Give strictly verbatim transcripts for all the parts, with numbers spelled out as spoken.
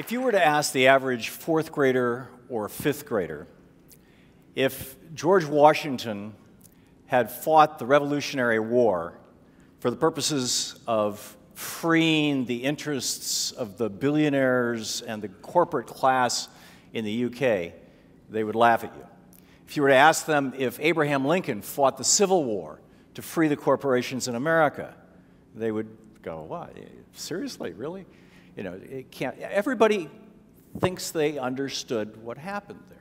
If you were to ask the average fourth grader or fifth grader if George Washington had fought the Revolutionary War for the purposes of freeing the interests of the billionaires and the corporate class in the U K, they would laugh at you. If you were to ask them if Abraham Lincoln fought the Civil War to free the corporations in America, they would go, "What? Seriously? Really?" You know, it can't. Everybody thinks they understood what happened there.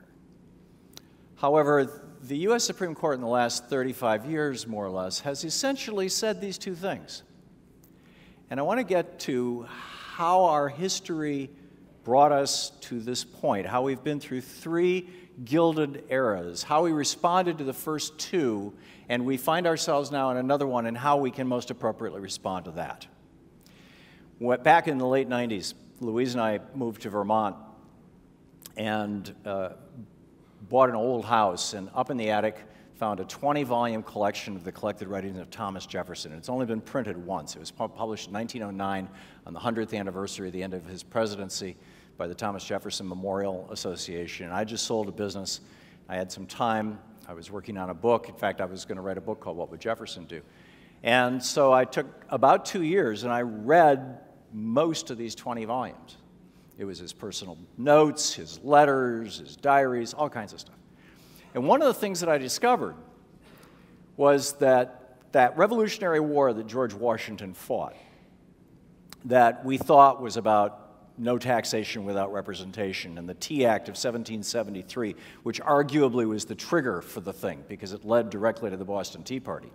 However, the U S Supreme Court in the last thirty-five years, more or less, has essentially said these two things. And I want to get to how our history brought us to this point, how we've been through three gilded eras, how we responded to the first two, and we find ourselves now in another one, and how we can most appropriately respond to that. Back in the late nineties, Louise and I moved to Vermont and uh, bought an old house, and up in the attic found a twenty volume collection of the collected writings of Thomas Jefferson. It's only been printed once. It was published in nineteen oh nine on the hundredth anniversary of the end of his presidency by the Thomas Jefferson Memorial Association. And I just sold a business. I had some time. I was working on a book. In fact, I was going to write a book called What Would Jefferson Do? And so I took about two years, and I read most of these twenty volumes. It was his personal notes, his letters, his diaries, all kinds of stuff. And one of the things that I discovered was that that Revolutionary War that George Washington fought, that we thought was about no taxation without representation, and the Tea Act of seventeen seventy-three, which arguably was the trigger for the thing because it led directly to the Boston Tea Party,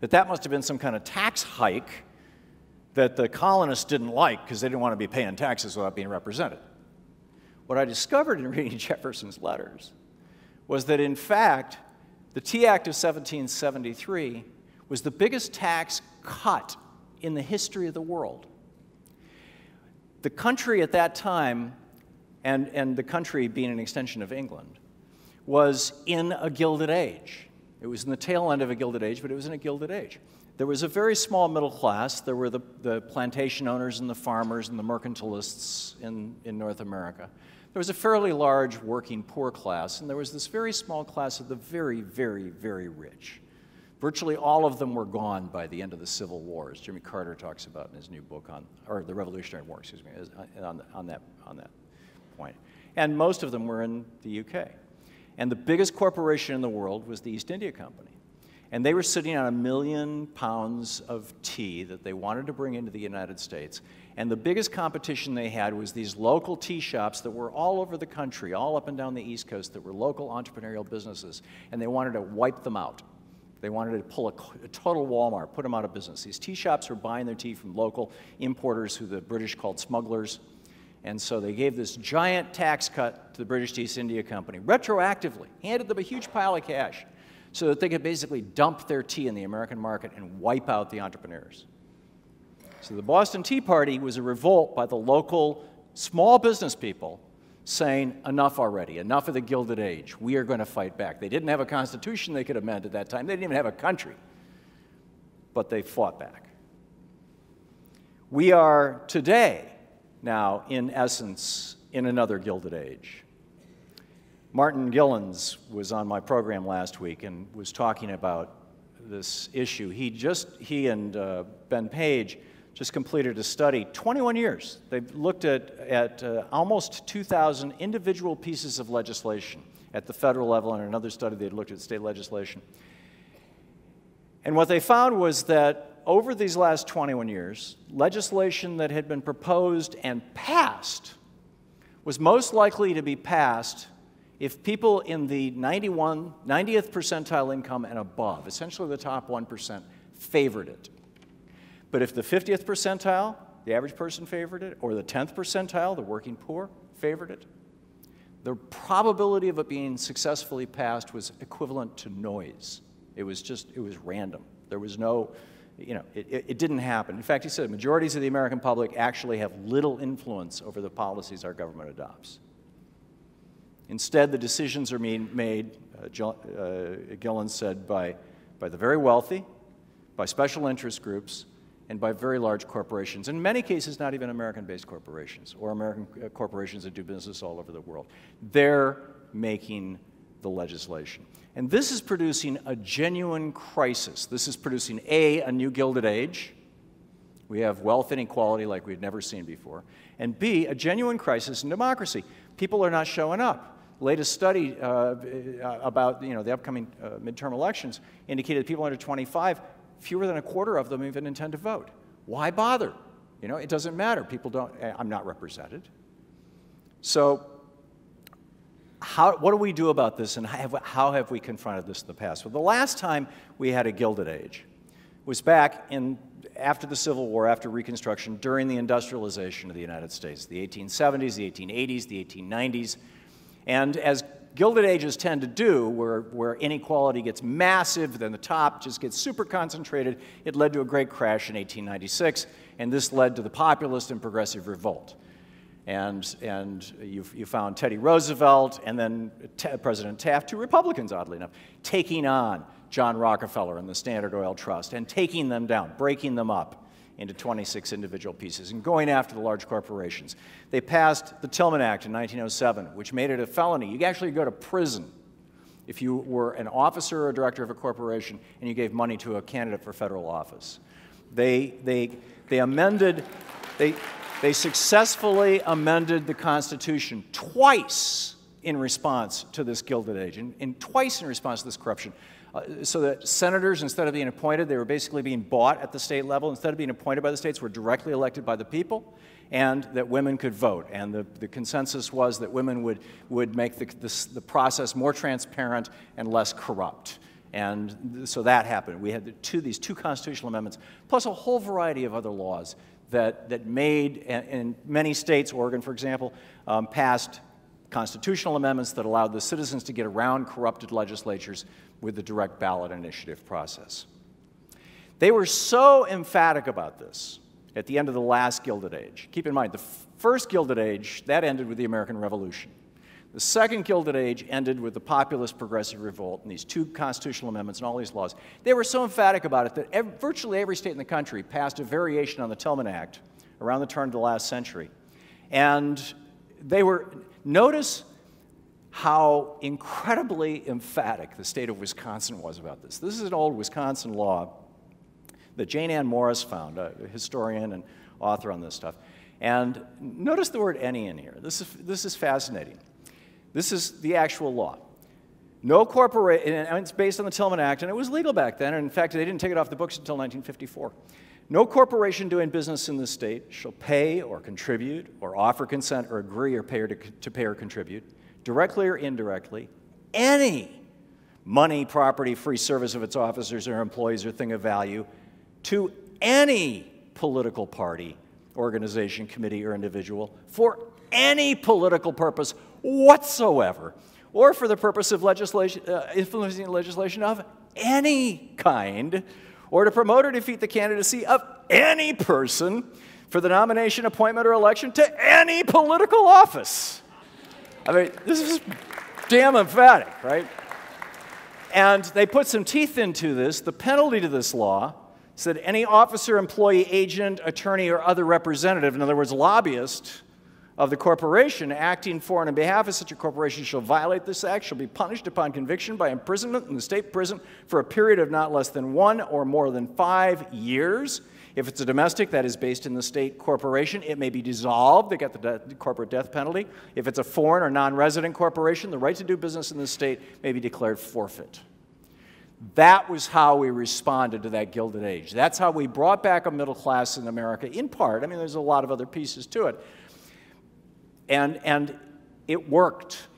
that that must have been some kind of tax hike that the colonists didn't like because they didn't want to be paying taxes without being represented. What I discovered in reading Jefferson's letters was that, in fact, the Tea Act of seventeen seventy-three was the biggest tax cut in the history of the world. The country at that time, and, and the country being an extension of England, was in a Gilded Age. It was in the tail end of a Gilded Age, but it was in a Gilded Age. There was a very small middle class. There were the, the plantation owners and the farmers and the mercantilists in, in North America. There was a fairly large working poor class, and there was this very small class of the very, very, very rich. Virtually all of them were gone by the end of the Civil War, as Jimmy Carter talks about in his new book on, or the Revolutionary War, excuse me, on, on, that, on that point. And most of them were in the U K. And the biggest corporation in the world was the East India Company. And they were sitting on a million pounds of tea that they wanted to bring into the United States. And the biggest competition they had was these local tea shops that were all over the country, all up and down the East Coast, that were local entrepreneurial businesses. And they wanted to wipe them out. They wanted to pull a, a total Walmart, put them out of business. These tea shops were buying their tea from local importers who the British called smugglers. And so they gave this giant tax cut to the British East India Company, retroactively, handed them a huge pile of cash, so that they could basically dump their tea in the American market and wipe out the entrepreneurs. So the Boston Tea Party was a revolt by the local small business people saying, enough already, enough of the Gilded Age. We are going to fight back. They didn't have a constitution they could amend at that time. They didn't even have a country. But they fought back. We are today now, in essence, in another Gilded Age. Martin Gillens was on my program last week and was talking about this issue. He just, he and uh, Ben Page just completed a study, twenty-one years. They've looked at, at uh, almost two thousand individual pieces of legislation at the federal level, and another study they looked at state legislation. And what they found was that over these last twenty-one years, legislation that had been proposed and passed was most likely to be passed if people in the ninety-first, ninetieth percentile income and above, essentially the top one percent, favored it. But if the fiftieth percentile, the average person, favored it, or the tenth percentile, the working poor, favored it, the probability of it being successfully passed was equivalent to noise. It was just, it was random. There was no, you know, it, it, it didn't happen. In fact, he said majorities of the American public actually have little influence over the policies our government adopts. Instead, the decisions are being made, uh, Jill, uh, Gillen said, by, by the very wealthy, by special interest groups, and by very large corporations, in many cases not even American-based corporations, or American corporations that do business all over the world. They're making the legislation. And this is producing a genuine crisis. This is producing, A, a new Gilded Age. We have wealth inequality like we've never seen before. And B, a genuine crisis in democracy. People are not showing up. Latest study uh, about you know, the upcoming uh, midterm elections indicated that people under twenty-five, fewer than a quarter of them even intend to vote. Why bother? You know, it doesn't matter. People don't, I'm not represented. So how, what do we do about this, and how have, how have we confronted this in the past? Well, the last time we had a Gilded Age was back in, after the Civil War, after Reconstruction, during the industrialization of the United States, the eighteen seventies, the eighteen eighties, the eighteen nineties. And as Gilded Ages tend to do, where, where inequality gets massive, then the top just gets super concentrated, it led to a great crash in eighteen ninety-six, and this led to the populist and progressive revolt. And, and you, you found Teddy Roosevelt and then T President Taft, two Republicans, oddly enough, taking on John Rockefeller and the Standard Oil Trust and taking them down, breaking them up into twenty-six individual pieces and going after the large corporations. They passed the Tillman Act in nineteen oh seven, which made it a felony. You actually go to prison if you were an officer or a director of a corporation and you gave money to a candidate for federal office. They, they, they amended, they, they successfully amended the Constitution twice in response to this Gilded Age, and, and twice in response to this corruption. Uh, so that senators, instead of being appointed, they were basically being bought at the state level. Instead of being appointed by the states, were directly elected by the people, and that women could vote. And the, the consensus was that women would, would make the, the, the process more transparent and less corrupt. And so that happened. We had the two, these two constitutional amendments, plus a whole variety of other laws that, that made, in many states, Oregon, for example, um, passed constitutional amendments that allowed the citizens to get around corrupted legislatures with the direct ballot initiative process. They were so emphatic about this at the end of the last Gilded Age. Keep in mind, the first Gilded Age, that ended with the American Revolution. The second Gilded Age ended with the populist progressive revolt and these two constitutional amendments and all these laws. They were so emphatic about it that ev- virtually every state in the country passed a variation on the Tillman Act around the turn of the last century. And they were, notice how incredibly emphatic the state of Wisconsin was about this. This is an old Wisconsin law that Jane Ann Morris found, a historian and author on this stuff. And notice the word any in here. This is, this is fascinating. This is the actual law. No corporation, and it's based on the Tillman Act, and it was legal back then, and in fact, they didn't take it off the books until nineteen fifty-four. No corporation doing business in this state shall pay or contribute or offer consent or agree or pay or to, to pay or contribute, directly or indirectly, any money, property, free service of its officers or employees or thing of value to any political party, organization, committee, or individual for any political purpose whatsoever, or for the purpose of legislation, uh, influencing legislation of any kind, or to promote or defeat the candidacy of any person for the nomination, appointment, or election to any political office. I mean, this is damn emphatic, right? And they put some teeth into this. The penalty to this law said any officer, employee, agent, attorney, or other representative, in other words, lobbyist of the corporation acting for and on behalf of such a corporation shall violate this act, shall be punished upon conviction by imprisonment in the state prison for a period of not less than one or more than five years. If it's a domestic that is based in the state corporation, it may be dissolved. They get the death, corporate death penalty. If it's a foreign or non-resident corporation, the right to do business in this state may be declared forfeit. That was how we responded to that Gilded Age. That's how we brought back a middle class in America, in part. I mean, there's a lot of other pieces to it. And, and it worked,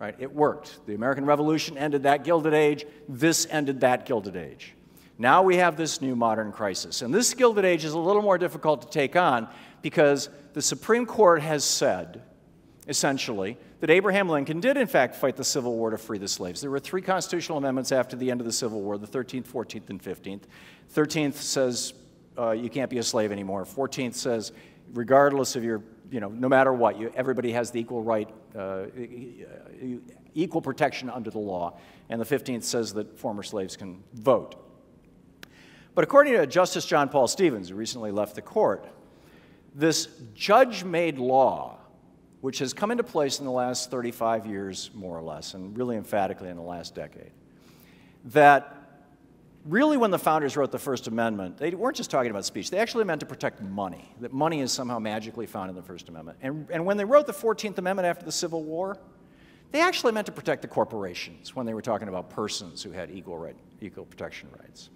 right? It worked. The American Revolution ended that Gilded Age. This ended that Gilded Age. Now we have this new modern crisis. And this Gilded Age is a little more difficult to take on because the Supreme Court has said, essentially, that Abraham Lincoln did, in fact, fight the Civil War to free the slaves. There were three constitutional amendments after the end of the Civil War, the thirteenth, fourteenth, and fifteenth. thirteenth says uh, you can't be a slave anymore. fourteenth says regardless of your, you know, no matter what, you, everybody has the equal right, uh, equal protection under the law. And the fifteenth says that former slaves can vote. But according to Justice John Paul Stevens, who recently left the court, this judge-made law, which has come into place in the last thirty-five years, more or less, and really emphatically in the last decade, that really when the founders wrote the First Amendment, they weren't just talking about speech. They actually meant to protect money, that money is somehow magically found in the First Amendment. And, and when they wrote the fourteenth amendment after the Civil War, they actually meant to protect the corporations when they were talking about persons who had equal, right, equal protection rights.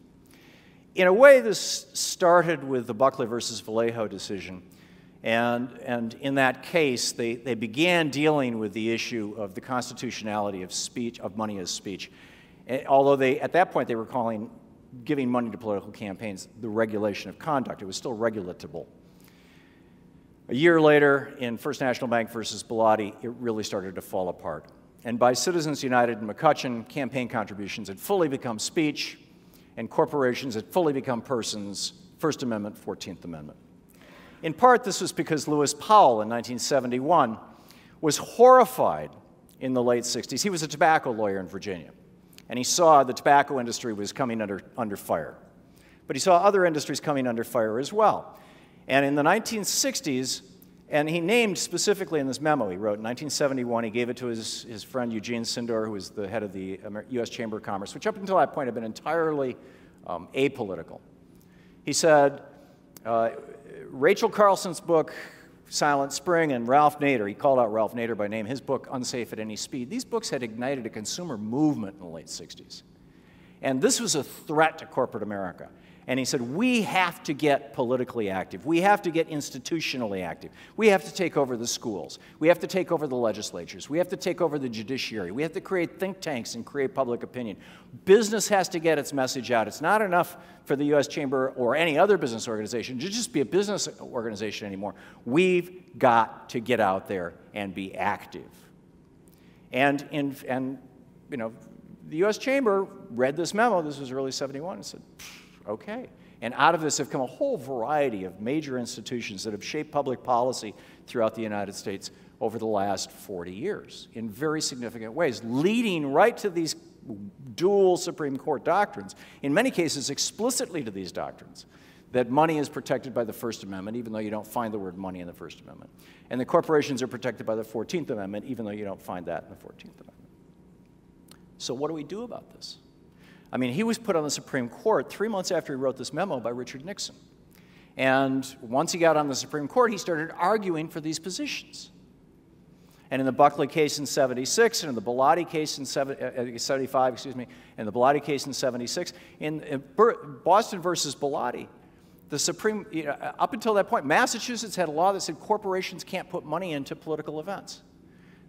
In a way, this started with the Buckley versus Vallejo decision. And, and in that case, they, they began dealing with the issue of the constitutionality of speech, of money as speech. And although they, at that point, they were calling giving money to political campaigns the regulation of conduct. It was still regulatable. A year later, in First National Bank versus Bellotti, it really started to fall apart. And by Citizens United and McCutcheon, campaign contributions had fully become speech, and corporations had fully become persons, First Amendment, fourteenth amendment. In part, this was because Lewis Powell in nineteen seventy-one was horrified in the late sixties. He was a tobacco lawyer in Virginia, and he saw the tobacco industry was coming under, under fire. But he saw other industries coming under fire as well. And in the nineteen sixties, and he named specifically in this memo he wrote in nineteen seventy-one, he gave it to his, his friend Eugene Sindor, who was the head of the U S Chamber of Commerce, which up until that point had been entirely um, apolitical. He said, uh, Rachel Carlson's book, Silent Spring, and Ralph Nader, he called out Ralph Nader by name, his book, Unsafe at Any Speed, these books had ignited a consumer movement in the late sixties. And this was a threat to corporate America. And he said, we have to get politically active. We have to get institutionally active. We have to take over the schools. We have to take over the legislatures. We have to take over the judiciary. We have to create think tanks and create public opinion. Business has to get its message out. It's not enough for the U S Chamber or any other business organization to just be a business organization anymore. We've got to get out there and be active. And, in, and you know, the U S Chamber read this memo, this was early seventy-one, and said, okay. And out of this have come a whole variety of major institutions that have shaped public policy throughout the United States over the last forty years in very significant ways, leading right to these dual Supreme Court doctrines, in many cases explicitly to these doctrines, that money is protected by the First Amendment, even though you don't find the word money in the First Amendment. And the corporations are protected by the fourteenth amendment, even though you don't find that in the fourteenth amendment. So what do we do about this? I mean, he was put on the Supreme Court three months after he wrote this memo by Richard Nixon. And once he got on the Supreme Court, he started arguing for these positions. And in the Buckley case in seventy-six, and in the Bellotti case in seventy-five, excuse me, and the Bellotti case in seventy-six, in, in Boston versus Bellotti, the Supreme, you know, up until that point, Massachusetts had a law that said corporations can't put money into political events.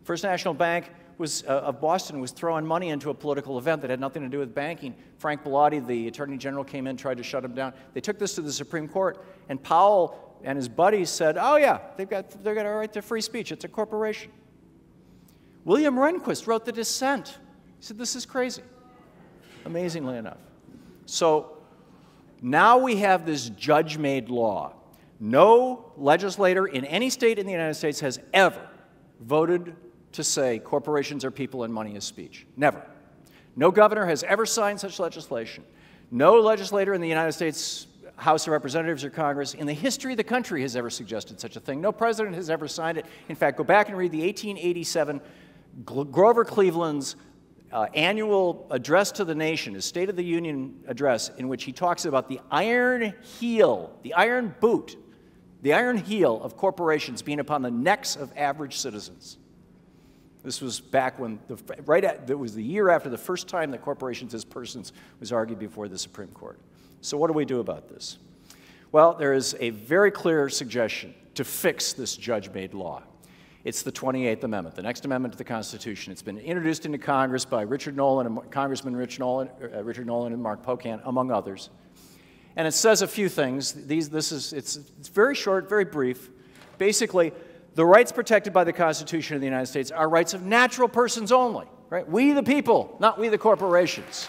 First National Bank was, uh, of Boston was throwing money into a political event that had nothing to do with banking. Frank Bellotti, the Attorney General, came in, tried to shut him down. They took this to the Supreme Court, and Powell and his buddies said, oh yeah, they've got, they've got a right to free speech, it's a corporation. William Rehnquist wrote the dissent. He said, this is crazy, amazingly enough. So now we have this judge-made law. No legislator in any state in the United States has ever voted to say corporations are people and money is speech. Never. No governor has ever signed such legislation. No legislator in the United States House of Representatives or Congress in the history of the country has ever suggested such a thing. No president has ever signed it. In fact, go back and read the eighteen eighty-seven Grover Cleveland's uh, annual address to the nation, his State of the Union address, in which he talks about the iron heel, the iron boot, the iron heel of corporations being upon the necks of average citizens. This was back when, the, right at, it was the year after the first time that corporations as persons was argued before the Supreme Court. So what do we do about this? Well, there is a very clear suggestion to fix this judge-made law. It's the twenty-eighth amendment, the next amendment to the Constitution. It's been introduced into Congress by Richard Nolan, and Congressman Rich Nolan, uh, Richard Nolan and Mark Pocan, among others. And it says a few things. These, this is, it's, it's very short, very brief. Basically, the rights protected by the Constitution of the United States are rights of natural persons only, right? We the people, not we the corporations.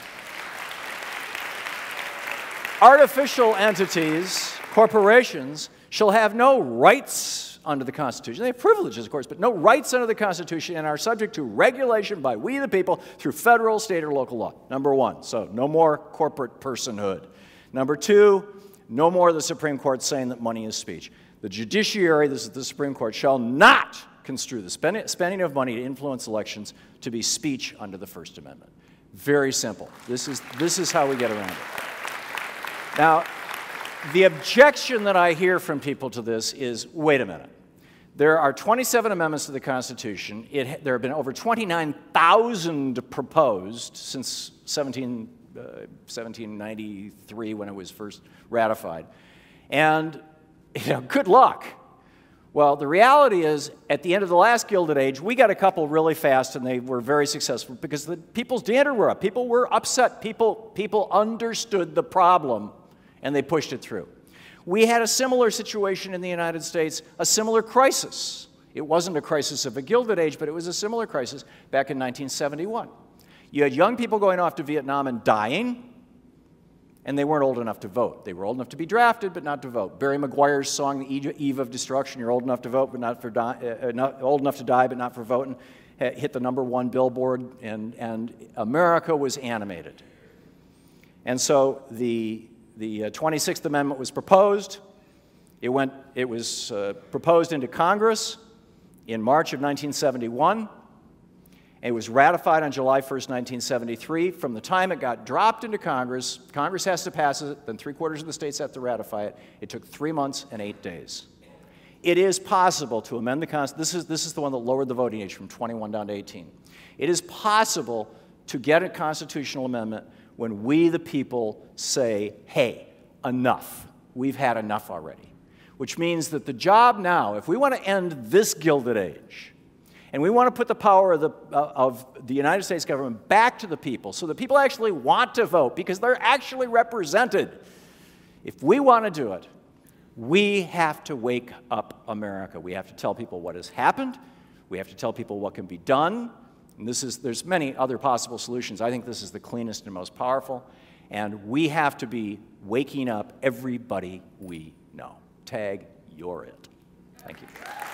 Artificial entities, corporations, shall have no rights under the Constitution. They have privileges, of course, but no rights under the Constitution and are subject to regulation by we the people through federal, state, or local law. Number one, so no more corporate personhood. Number two, no more the Supreme Court saying that money is speech. The judiciary, this is the Supreme Court, shall not construe the spending of money to influence elections to be speech under the First Amendment. Very simple. This is, this is how we get around it. Now, the objection that I hear from people to this is, wait a minute. There are twenty-seven amendments to the Constitution. It, there have been over twenty-nine thousand proposed since seventeen, uh, seventeen ninety-three when it was first ratified. And you know, good luck. Well, the reality is, at the end of the last Gilded Age, we got a couple really fast, and they were very successful because the people's dander were up. People were upset. People, people understood the problem, and they pushed it through. We had a similar situation in the United States, a similar crisis. It wasn't a crisis of a Gilded Age, but it was a similar crisis back in nineteen seventy-one. You had young people going off to Vietnam and dying, and they weren't old enough to vote. They were old enough to be drafted, but not to vote. Barry McGuire's song, The Eve of Destruction, you're old enough to vote, but not for uh, not old enough to die, but not for voting, hit the number one billboard, and, and America was animated. And so the, the uh, twenty-sixth Amendment was proposed. It, went, it was uh, proposed into Congress in March of nineteen seventy-one. It was ratified on July first, nineteen seventy-three. From the time it got dropped into Congress, Congress has to pass it, then three-quarters of the states have to ratify it. It took three months and eight days. It is possible to amend the Constitution. This is, this is the one that lowered the voting age from twenty-one down to eighteen. It is possible to get a constitutional amendment when we, the people, say, hey, enough. We've had enough already. Which means that the job now, if we want to end this Gilded Age, and we want to put the power of the, uh, of the United States government back to the people so that people actually want to vote because they're actually represented. If we want to do it, we have to wake up America. We have to tell people what has happened. We have to tell people what can be done. And this is, there's many other possible solutions. I think this is the cleanest and most powerful. And we have to be waking up everybody we know. Tag, you're it. Thank you.